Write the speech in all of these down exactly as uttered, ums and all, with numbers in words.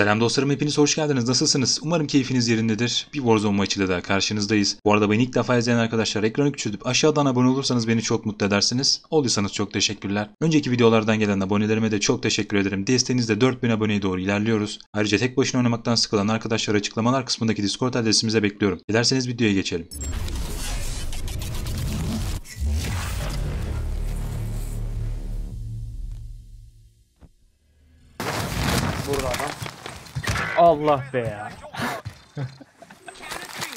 Selam dostlarım, hepiniz hoş geldiniz. Nasılsınız? Umarım keyfiniz yerindedir. Bir Warzone maçıyla daha karşınızdayız. Bu arada beni ilk defa izleyen arkadaşlar, ekranı küçültüp aşağıdan abone olursanız beni çok mutlu edersiniz. Olduysanız çok teşekkürler. Önceki videolardan gelen abonelerime de çok teşekkür ederim. Desteğinizle dört bin aboneye doğru ilerliyoruz. Ayrıca tek başına oynamaktan sıkılan arkadaşlar, açıklamalar kısmındaki Discord adresimize bekliyorum. Dilerseniz videoya geçelim. Burada adam. Allah be ya.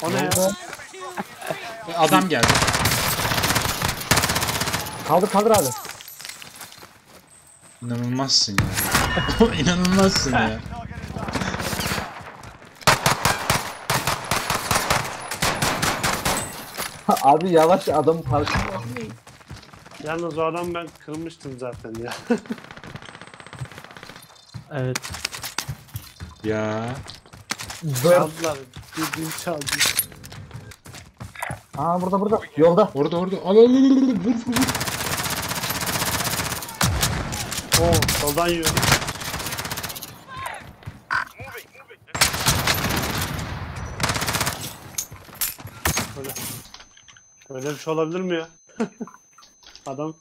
O ne ya? Adam geldi. Kaldır kaldır abi. İnanılmazsın ya. İnanılmazsın ya. Abi yavaş, adamı karşıma. Yalnız o adam, ben kırmıştım zaten ya. Evet. Ya. Çaldılar. Bildiğin çaldı. Aa, burada burada. Yolda. Orada orada. Al al al al. Vur vur vur. Oo, soldan yiyor. Böyle. Böyle bir şey olabilir mi ya? Adam.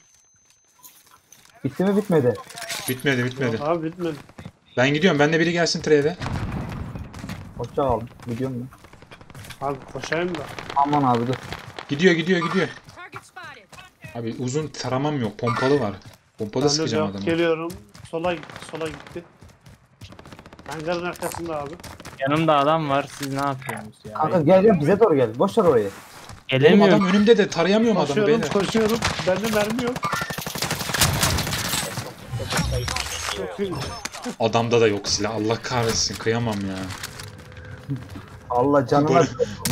Bitti mi, bitmedi? Bitmedi bitmedi. Yok, abi bitmedi. Ben gidiyorum. Ben de biri gelsin treve. Koşa aldım. Gidiyorum ben. Abi koşayım da. Aman abi dur. Gidiyor gidiyor gidiyor. Abi uzun taramam yok. Pompalı var. Pompalı ben sıkacağım adamı. Geliyorum. Sola sola gitti. Hangarın arkasında abi. Yanımda adam var. Siz ne yapıyorsunuz ya? Kanka gel gel, bize doğru gel. Boş ver orayı. Gelemiyorum. Adam önümde de tarayamıyorum adamı. Koşuyorum adam, koşuyorum. Bende mermi yok. Adamda da yok silah. Allah kahretsin, kıyamam ya. Allah canına.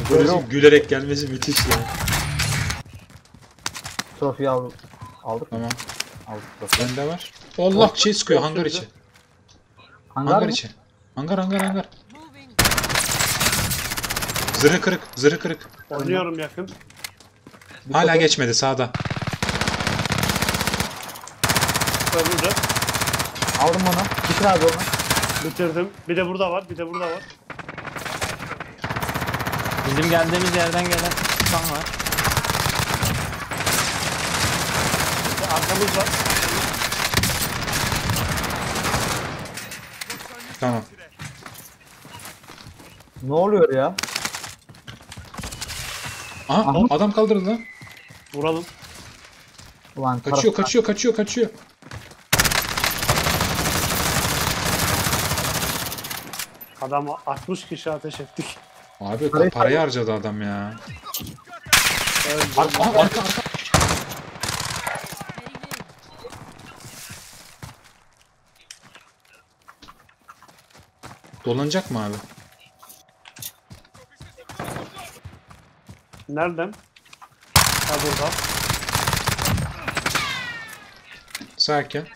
Böyle gülerek gelmesi müthiş ya. Trofeyi aldık. Aldık mı? Tamam. Aldık. Bende var. Allah şey sıkıyor, hangar içi. Hangar, hangar içi. Hangar hangar hangar. Zırhı kırık, zırhı kırık. Oynuyorum yakın. Hala geçmedi, sağda. Öldü. Aldım onu. Bitir abi onu. Bitirdim. Bir de burada var. Bir de burada var. Bizim geldiğimiz yerden gelen tutan var. Arkamız var. Tamam. Ne oluyor ya? Aha, aha, adam kaldırdı lan. Vuralım. Ulan, kaçıyor, kaçıyor, kaçıyor, kaçıyor. Adam altmış kişi ateş ettik. Abi parayı, parayı harcadı adam ya. Arka arka. Dolanacak mı abi? Nereden? Ha, burada. Sakin.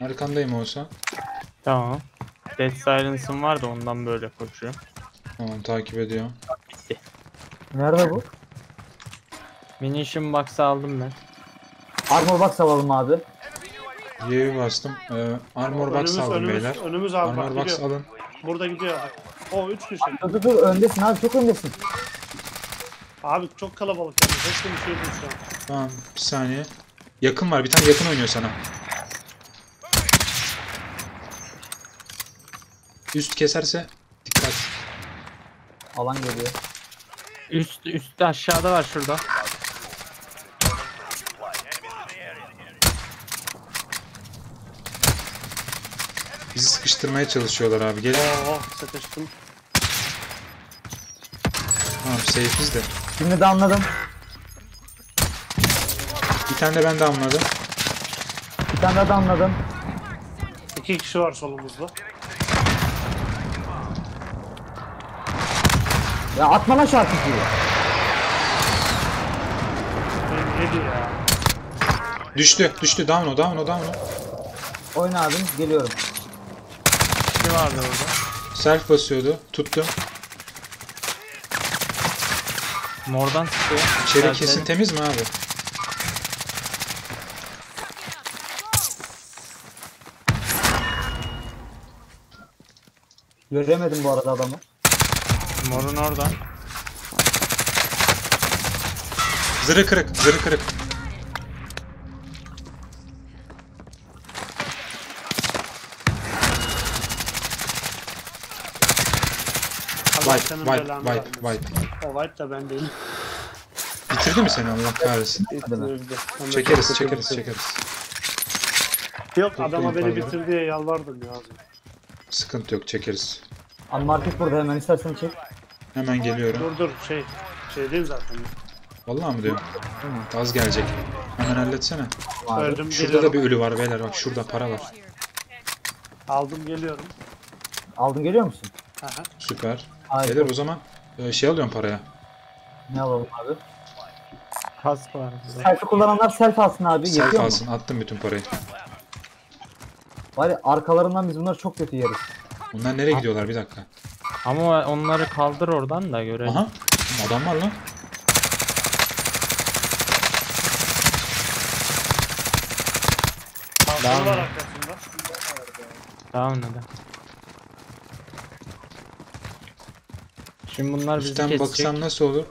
Arkandayım olsa. Tamam. Death Silence'ın var da ondan böyle koşuyor. Tamam, takip ediyor. Bitti. Nerede bu? Munition box'ı aldım ben. Armor box alalım abi. Y'ye bastım. Ee, armor box aldım önümüz, beyler. Önümüz abi, armor bak, box gidiyor. Alın. Burada gidiyor abi. O üç kişi. Dur dur dur, öndesin abi, çok öndesin. Abi çok kalabalık yani. Hepsini düşürdüm şu an. Tamam, bir saniye. Yakın var, bir tane yakın oynuyor sana. Üst keserse dikkat. Alan geliyor. Üst üstte aşağıda var, şurada. Bizi sıkıştırmaya çalışıyorlar abi. Gelin. Oh, sıkıştım. Tamam, safe'iz de. Şimdi de anladım. Bir tane de ben de anladım. Bir tane de anladım. İki kişi var solumuzda. Ya atma lan şarkı diyor. Ne diyor ya? Düştü, düştü. Down o, down o, down o. Oyna abim, geliyorum. Ne vardı orada? Self basıyordu, tuttum. Mordan tutuyor. İçeri Self kesin benim. Temiz mi abi? Göremedim bu arada adamı. Morun orada. Zırı kırık, zırı kırık. White, white, white, white. O white da ben değilim. Bitirdi mi seni Allah kahretsin? Çekeriz, çekeriz, çekeriz. Yok, adama beni bitir diye yalvardım ya. Sıkıntı yok, çekeriz. Anmarket burada, hemen istersen çek. Hemen geliyorum. Dur dur, şey, şey değil zaten. Vallahi mi diyorum? Az gelecek. Hemen halletsene. Öldüm, şurada geliyorum. Da bir ölü var beyler, bak şurada para var. Aldım, geliyorum. Aldın, geliyor musun? Aha. Süper. Harika. Gelir o zaman. Ee, şey alıyorum paraya. Ne alalım abi? Kas var. Selfie kullananlar selfie alsın abi. Selfie alsın, attım bütün parayı. Bari arkalarından biz bunları çok kötü yeriz. Bunlar nereye ha. gidiyorlar bir dakika. Ama onları kaldır oradan da görelim. Aha, adam var lan. Tamam. Tamam neden? Şimdi bunlar bizi kesecek. Baksam nasıl olur?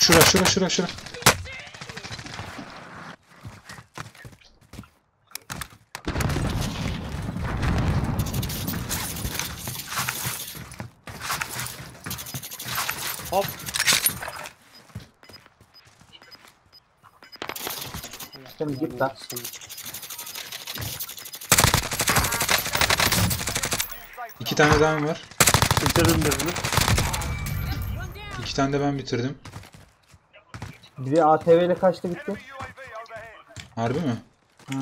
Şura şura şura şura. Hop. Şimdi git lan. İki tane daha mı var? Bitirdim birini. İki tane de ben bitirdim. Biri A T V ile kaçtı bitti. Harbi mi? Hı.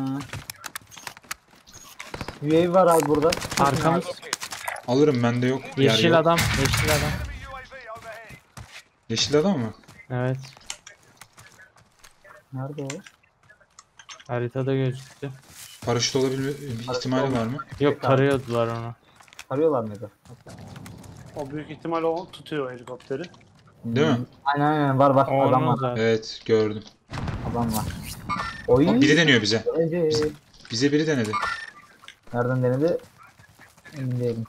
U A V var abi burada. Arkamız. Alırım, bende yok. Yeşil yok. Adam, yeşil adam. Yeşil adam mı? Evet. Nerede o? Haritada gözüktü. Paraşüt olabilme ihtimali var mı? Yok, tarıyordular onu. Arıyorlar mıydı? O büyük ihtimal o tutuyor helikopteri. Değil hmm. mi? Aynen aynen var var. O adam var. Zaten. Evet gördüm. Adam var. Oy. Biri deniyor bize. Bize, bize biri denedi. Nereden denedi? Emin değilim.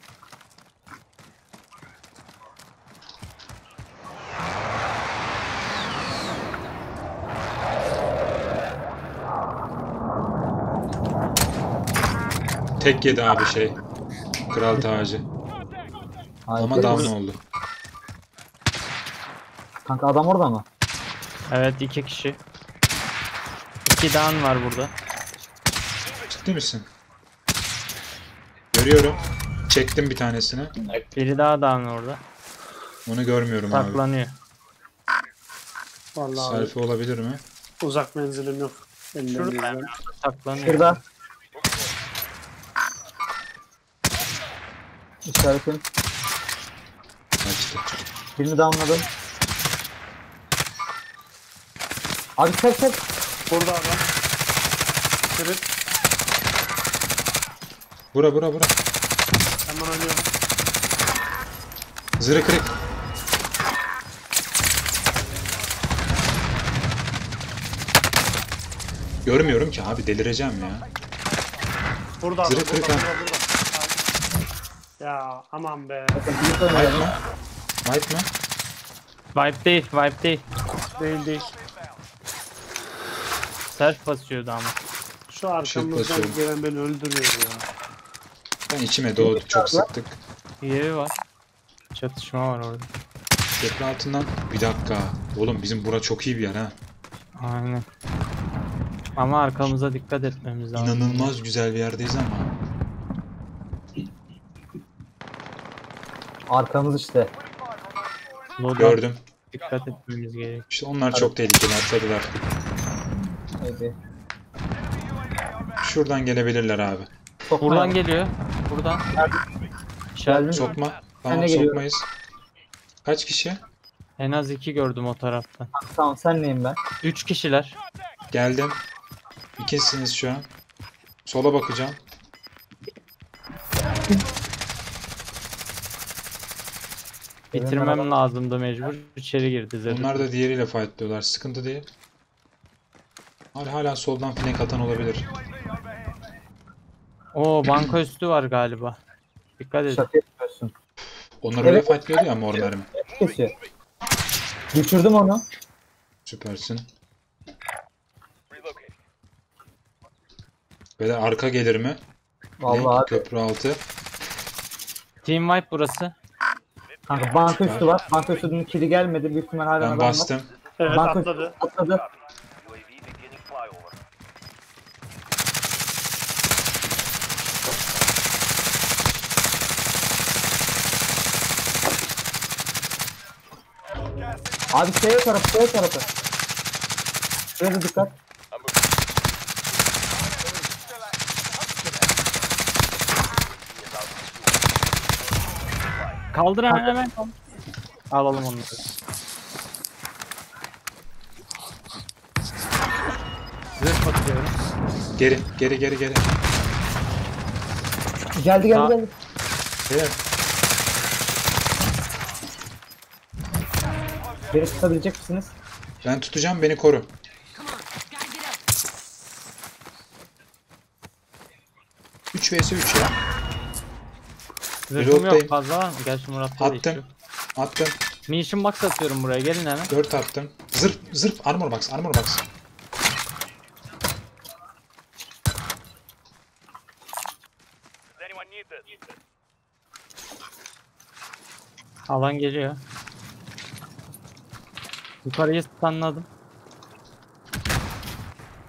Tek yedi abi şey. Kral tacı. Ama down oldu. Kanka adam orada mı? Evet, iki kişi. İki down var burada. Ciddi misin? Görüyorum. Çektim bir tanesini. Biri daha down orada. Onu görmüyorum. Saklanıyor. Abi. Saklanıyor. Selfie abi. Olabilir mi? Uzak menzilim yok. Şurada. Saklanıyor. Şurada. İşaretim. Kaçtı. Birini downladım. Abi çek çek. Burada adam. Kırık. Bura bura bura. Hemen ölüyorum. Zırı kırık. Görmüyorum ki abi, delireceğim ya. Burada. Zırı kırık ha. Ya aman be. Vibe mı? Vibe mı? Vibe değil, vibe değil. Değil değil. Self basıyordu ama. Şu arkamızdan gelen beni öldürüyor ya. Ben içime doğdu, çok sıktık. Yeri var. Çatışma var orada. Tepe altından bir dakika. Oğlum bizim bura çok iyi bir yer ha. Aynen. Ama arkamıza dikkat etmemiz lazım. İnanılmaz güzel bir yerdeyiz ama. Arkamız işte. Gördüm. Dikkat etmemiz gerek. İşte onlar hadi. Çok tehlikeli atladılar. Hadi. Şuradan gelebilirler abi. Sokma buradan abi. Geliyor. Buradan. Geldim. Sokma. Tamam, sokmayız. Kaç kişi? En az iki gördüm o taraftan. Tamam, sen neyim ben? Üç kişiler. Geldim. İkisiniz şu an. Sola bakacağım. Bitirmem lazımdı mecbur. İçeri girdi zaten. Bunlar da diğeriyle fight diyorlar. Sıkıntı değil. Hala, hala soldan flank atan olabilir. Oo, banka üstü var galiba. Dikkat edin. Şaka yapıyorsun. Onları evet, böyle fightlıyordu ya mor mermi. Düşürdüm onu. Süpersin. Böyle arka gelir mi? Vallahi ne? Köprü altı. Team wipe burası. Kanka banka üstü var. Banka üstünün kili gelmedi. Büyük ihtimal hala ben bastım. Evet, banka atladı. atladı. Abi şeye tarafı, şeye tarafı. Şuraya dikkat. Kaldır hemen hemen. Alalım onu. Zırh atıyorum. Geri, geri, geri, geri. Geldi, geldi, geldi. Gel. Beni tutabilecek misiniz? Ben tutacağım, beni koru. üç vs üç ya. Zırhım yok fazla. Gerçi Murat'ta da istiyor. Attım. Munition box atıyorum buraya, gelin hemen. dört attım. Zırh, zırh. Armor box, armor box. Alan geliyor. Yukarıya stunladım.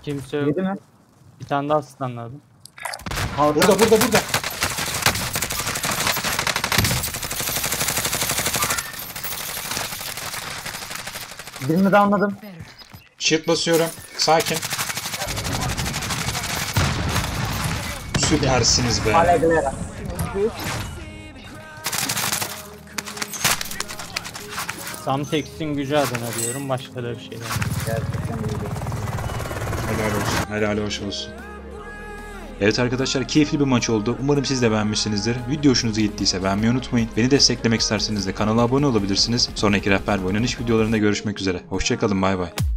Kimse yok. Bir tane daha stunladım. Burada burada burada. Birini de anladım. Shift basıyorum. Sakin. Süpersiniz be. Aleglera. Samtex'in gücü adına diyorum, başka da bir şey değil. Gerçekten iyiydi. Helal olsun, helal hoş olsun. Evet arkadaşlar, keyifli bir maç oldu. Umarım siz de beğenmişsinizdir. Video hoşunuza gittiyse beğenmeyi unutmayın. Beni desteklemek isterseniz de kanala abone olabilirsiniz. Sonraki rehber ve oynanış videolarında görüşmek üzere. Hoşçakalın, bay bay.